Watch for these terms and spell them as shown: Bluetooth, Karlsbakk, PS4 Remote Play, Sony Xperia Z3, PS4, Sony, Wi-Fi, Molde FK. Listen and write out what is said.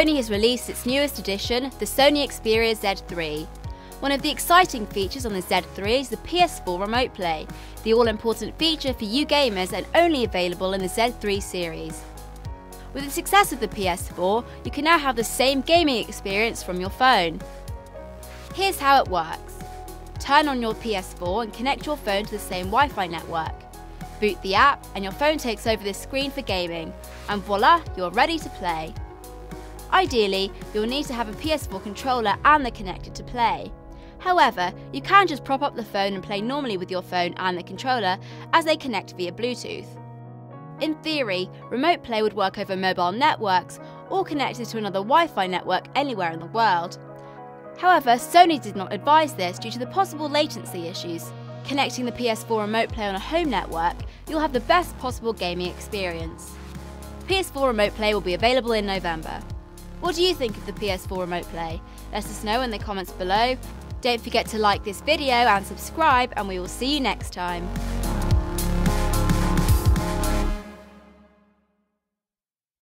Sony has released its newest edition, the Sony Xperia Z3. One of the exciting features on the Z3 is the PS4 Remote Play, the all-important feature for you gamers and only available in the Z3 series. With the success of the PS4, you can now have the same gaming experience from your phone. Here's how it works. Turn on your PS4 and connect your phone to the same Wi-Fi network. Boot the app and your phone takes over the screen for gaming, and voila, you're ready to play. Ideally, you'll need to have a PS4 controller and the connector to play. However, you can just prop up the phone and play normally with your phone and the controller as they connect via Bluetooth. In theory, Remote Play would work over mobile networks or connected to another Wi-Fi network anywhere in the world. However, Sony did not advise this due to the possible latency issues. Connecting the PS4 Remote Play on a home network, you'll have the best possible gaming experience. PS4 Remote Play will be available in November. What do you think of the PS4 Remote Play? Let us know in the comments below. Don't forget to like this video and subscribe, and we will see you next time.